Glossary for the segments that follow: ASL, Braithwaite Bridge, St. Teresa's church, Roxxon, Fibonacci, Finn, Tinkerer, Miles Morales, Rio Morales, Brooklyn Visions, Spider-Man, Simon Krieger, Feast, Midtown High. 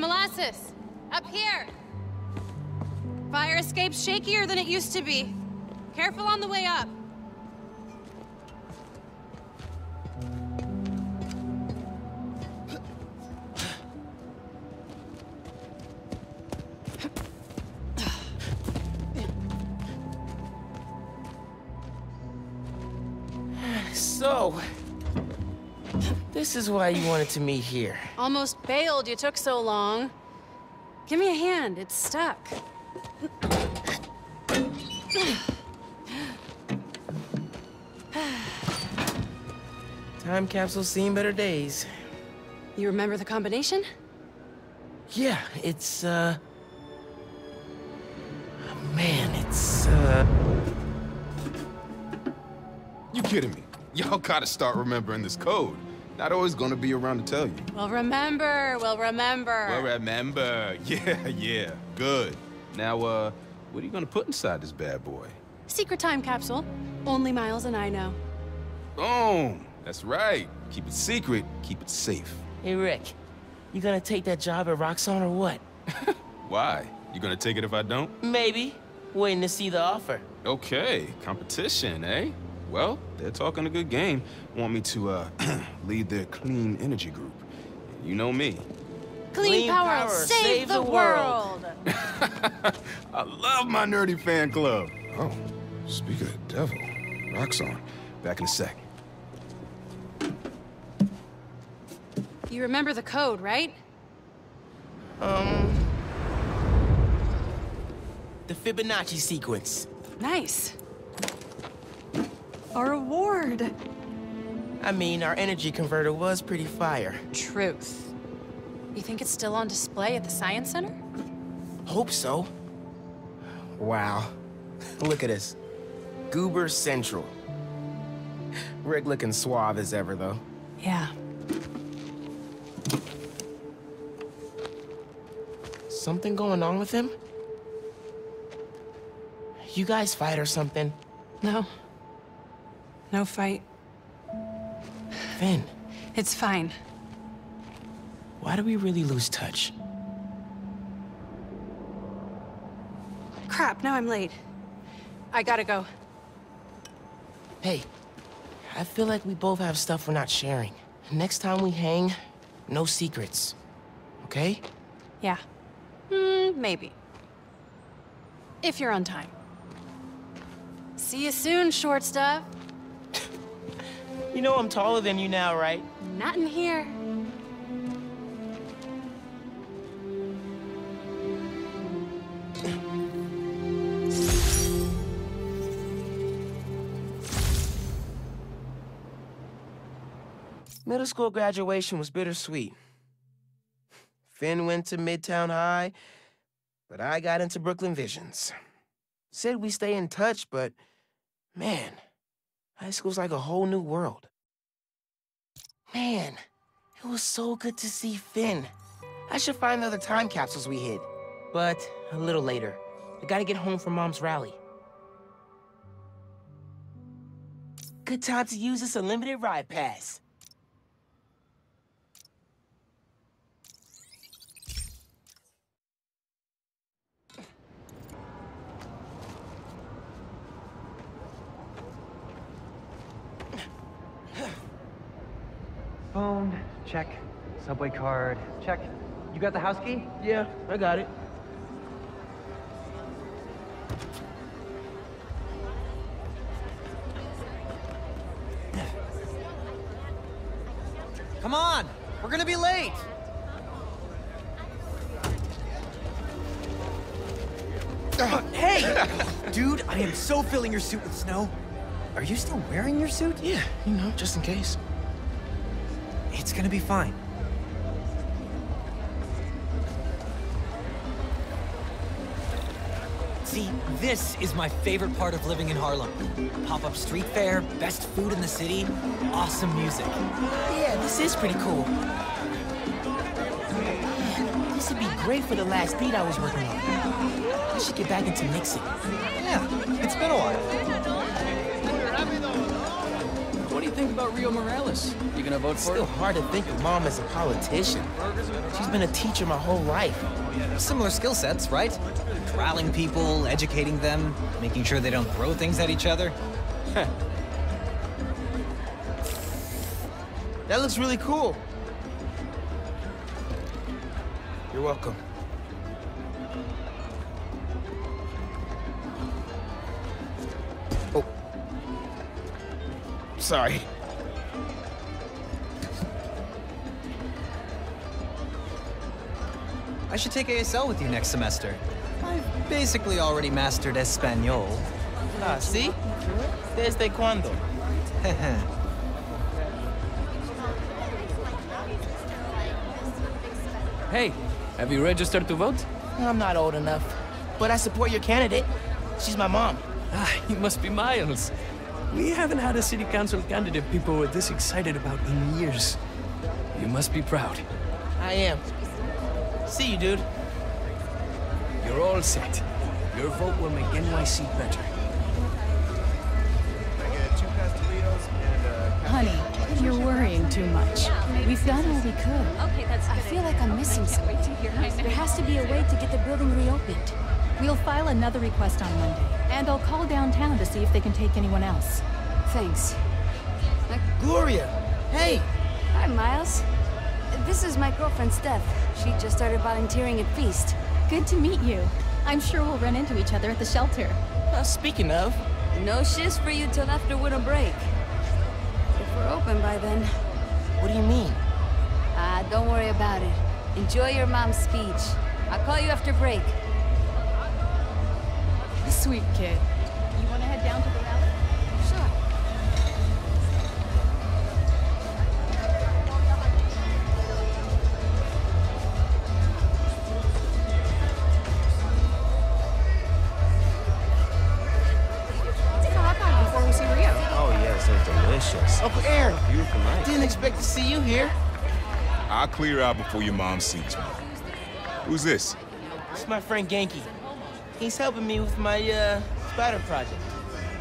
molasses. Up here. Fire escape's shakier than it used to be. Careful on the way up. So, this is why you wanted to meet here. Almost bailed you took so long. Give me a hand, it's stuck. Time capsule's seen better days. You remember the combination? Yeah, it's, You kidding me? Y'all gotta start remembering this code. Not always gonna be around to tell you. We'll remember. Yeah. Good. Now, what are you gonna put inside this bad boy? Secret time capsule. Only Miles and I know. Boom. That's right. Keep it secret. Keep it safe. Hey, Rick. You gonna take that job at Roxxon or what? Why? You gonna take it if I don't? Maybe. Waiting to see the offer. Okay. Competition, eh? Well, they're talking a good game. Want me to, lead their clean energy group. You know me. Clean power, save the world! I love my nerdy fan club. Oh, speak of the devil. Roxxon. Back in a sec. You remember the code, right? The Fibonacci sequence. Nice. Our reward! I mean, our energy converter was pretty fire. Truth. You think it's still on display at the Science Center? Hope so. Wow. Look at us. Goober Central. Rick looking suave as ever, though. Yeah. Something going on with him? You guys fight or something? No. No fight. Finn. It's fine. Why do we really lose touch? Crap, now I'm late. I gotta go. Hey, I feel like we both have stuff we're not sharing. Next time we hang, no secrets. Okay? Yeah. Maybe. If you're on time. See you soon, short stuff. You know I'm taller than you now, right? Not in here. Middle school graduation was bittersweet. Finn went to Midtown High, but I got into Brooklyn Visions. Said we stay in touch, but man, high school's like a whole new world. Man, it was so good to see Finn. I should find the other time capsules we hid. But a little later. I gotta get home for Mom's rally. Good time to use this unlimited ride pass. Phone, check. Subway card, check. You got the house key? Yeah, I got it. Come on! We're gonna be late! Hey! Dude, I am so filling your suit with snow. Are you still wearing your suit? Yeah, you know, just in case. It's gonna be fine. See, this is my favorite part of living in Harlem. Pop-up street fair, best food in the city, awesome music. Yeah, this is pretty cool. Man, this would be great for the last beat I was working on. I should get back into mixing. Yeah, it's been a while. What do you think about Rio Morales? You gonna vote for her? It's still hard to think of Mom as a politician. She's been a teacher my whole life. Similar skill sets, right? Corralling people, educating them, making sure they don't throw things at each other. That looks really cool. You're welcome. Oh. Sorry. I should take ASL with you next semester. I've basically already mastered Espanol. Ah, ¿sí? ¿Desde cuándo? Heh. Hey, have you registered to vote? I'm not old enough, but I support your candidate. She's my mom. Ah, you must be Miles. We haven't had a city council candidate people were this excited about in years. You must be proud. I am. See you, dude. You're all set. Your vote will make NYC better. Honey. You're worrying too much. We've done all we could. Okay, that's good. I feel like I'm missing something. There has to be a way to get the building reopened. We'll file another request on Monday, and I'll call downtown to see if they can take anyone else. Thanks. Gloria! Hey! Hi, Miles. This is my girlfriend, Steph. She just started volunteering at Feast. Good to meet you. I'm sure we'll run into each other at the shelter. Speaking of... No shifts for you till after winter break. We're open by then. What do you mean? Ah, don't worry about it. Enjoy your mom's speech. I'll call you after break. Sweet kid. You want to head down to the rally? Sure. Uncle Aaron, didn't expect to see you here. I'll clear out before your mom sees me. Who's this? It's my friend Genki. He's helping me with my spider project.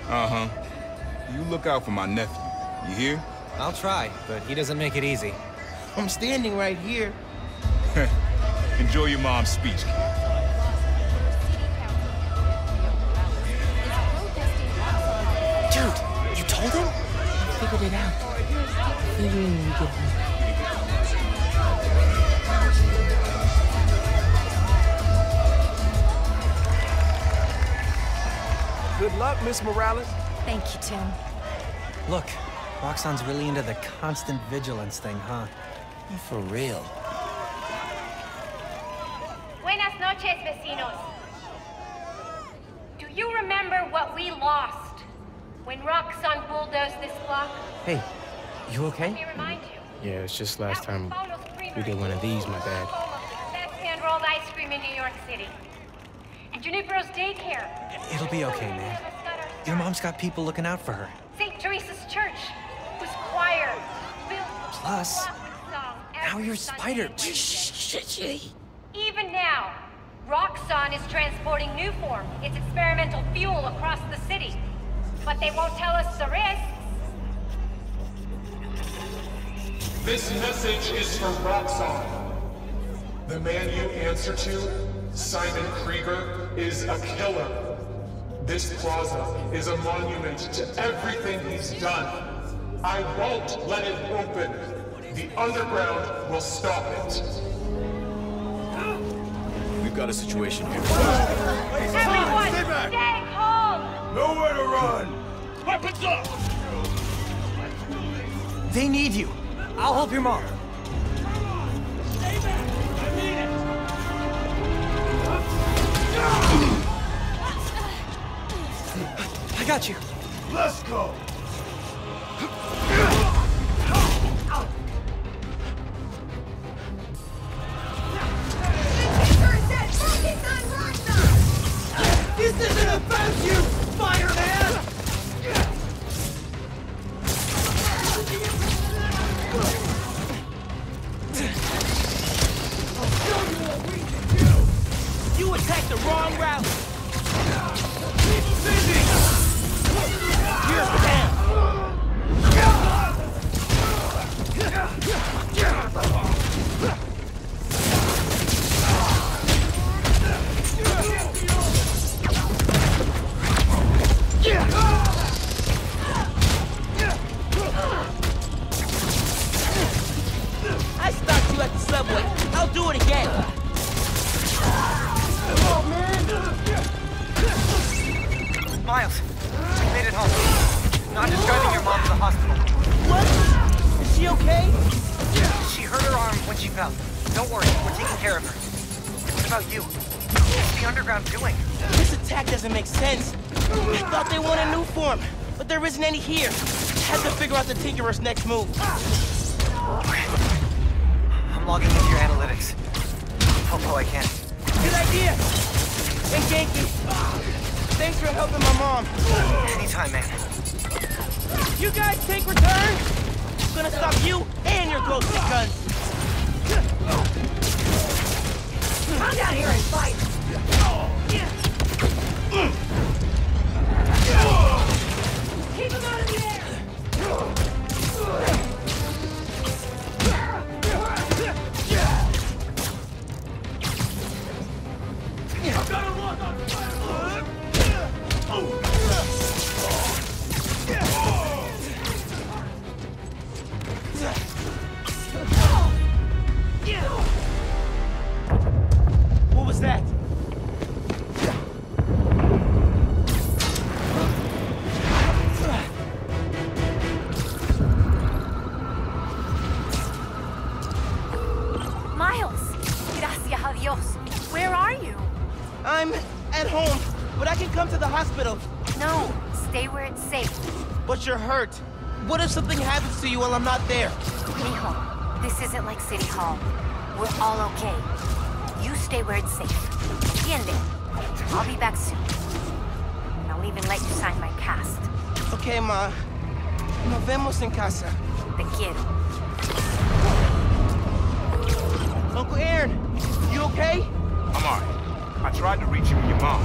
Uh-huh. You look out for my nephew. You hear? I'll try, but he doesn't make it easy. I'm standing right here. Enjoy your mom's speech, kid. Dude, you told him? Figured it out. Figuring we get home. Good luck, Miss Morales. Thank you, Tim. Look, Roxxon's really into the constant vigilance thing, huh? For real. Buenas noches, vecinos. Do you remember what we lost when Roxxon bulldozed this block? Hey, you okay? Let me remind you. Yeah, it's just last time we did one of these, my bad. That's hand rolled ice cream in New York City. And Junipero's daycare. It'll be okay, man. Your mom's got people looking out for her. St. Teresa's church was choir. Plus, now you're spider. Even now, Roxxon is transporting new form, its experimental fuel, across the city. But they won't tell us the risks. This message is from Roxxon. The man you answer to, Simon Krieger, is a killer. This plaza is a monument to everything he's done. I won't let it open. The underground will stop it. We've got a situation here. Everyone, stay back! Nowhere to run! Weapons up! They need you. I'll help your mom. Come on! Stay back! I need it! I got you. Let's go! This isn't about you! Fireman! I'll show you what we can do! You attacked the wrong route! Keep moving! You're down! Miles, we made it home. Not just driving your mom to the hospital. What? Is she okay? She hurt her arm when she fell. Don't worry, we're taking care of her. What about you? What's the underground doing? This attack doesn't make sense. I thought they wanted a new form, but there isn't any here. I have to figure out the Tinkerer's next move. Okay. I'm logging into your analytics. Help how I can. Good idea! And Genki, thanks for helping my mom. Anytime, man. You guys take return? I'm gonna stop you and your ghostly guns. Come down here and fight! Keep him out of the air! What was that? You're hurt. What if something happens to you while I'm not there? Mijo, this isn't like City Hall. We're all okay. You stay where it's safe. Tiende. I'll be back soon. And I'll even let you sign my cast. Okay, ma. Nos vemos en casa. Te quiero. Uncle Aaron, you okay? I'm alright. I tried to reach you with your mom.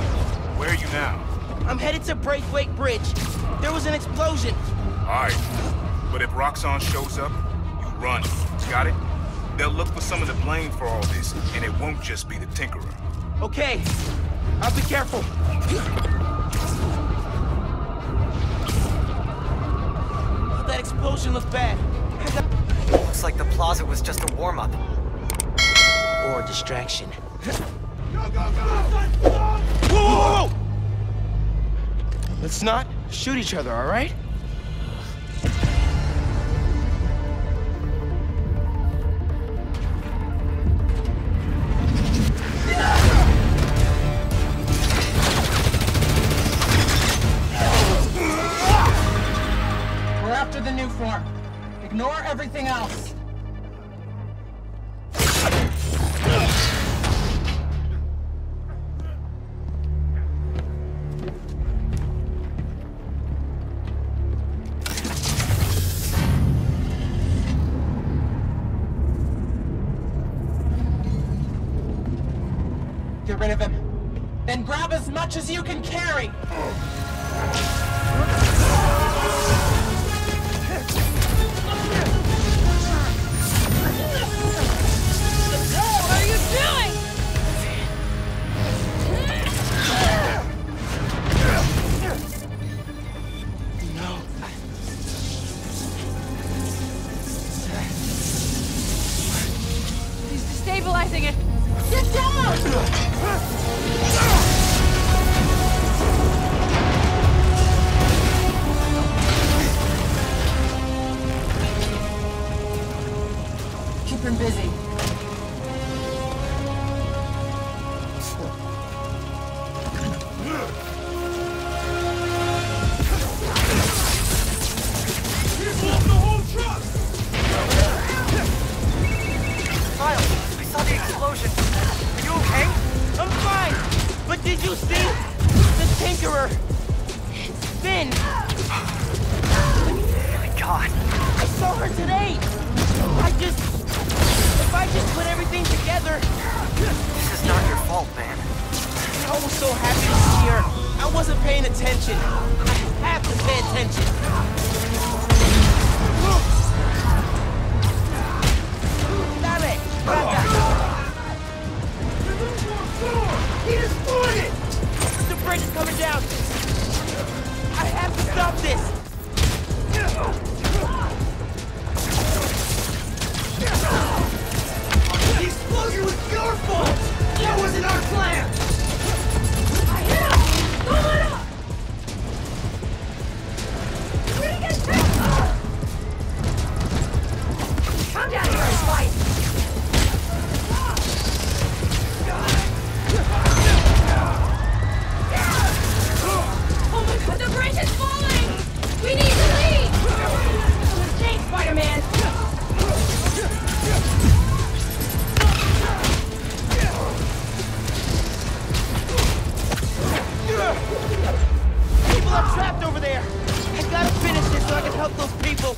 Where are you now? I'm headed to Braithwaite Bridge. There was an explosion. All right, but if Roxxon shows up, you run. Got it? They'll look for some of the blame for all this, and it won't just be the Tinkerer. Okay, I'll be careful. That explosion looked bad. Looks like the plaza was just a warm-up. Or a distraction. Go, go, go! Whoa, whoa, whoa! Let's not shoot each other, all right? We're after the new form. Ignore everything else. As you can carry. trapped over there. I gotta finish this so I can help those people.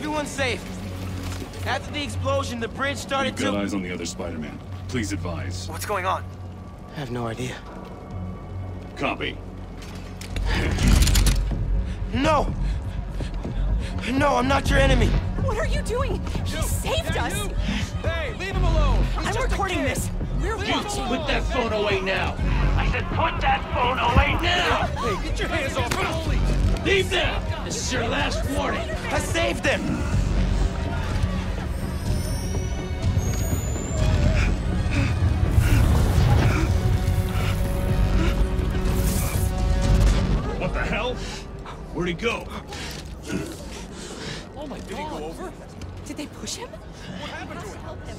Everyone's safe. After the explosion, the bridge started to... You've got eyes on the other Spider-Man. Please advise. What's going on? I have no idea. Copy. No! No, I'm not your enemy. What are you doing? He saved us! Hey, leave him alone! I'm recording this. We're watching. Put that phone away now. I said put that phone away now! Hey, get your hands off him! Leave them! This is your last warning. I saved them. What the hell? Where'd he go? Oh my God! Did he go over? Did they push him? What happened to him? Help him.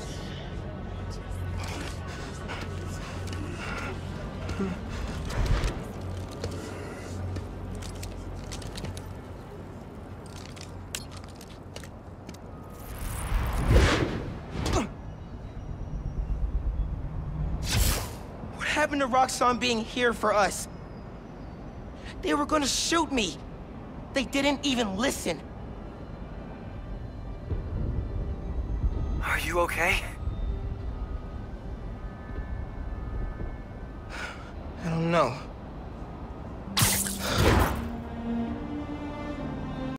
To Roxxon being here for us. They were gonna shoot me. They didn't even listen. Are you okay? I don't know.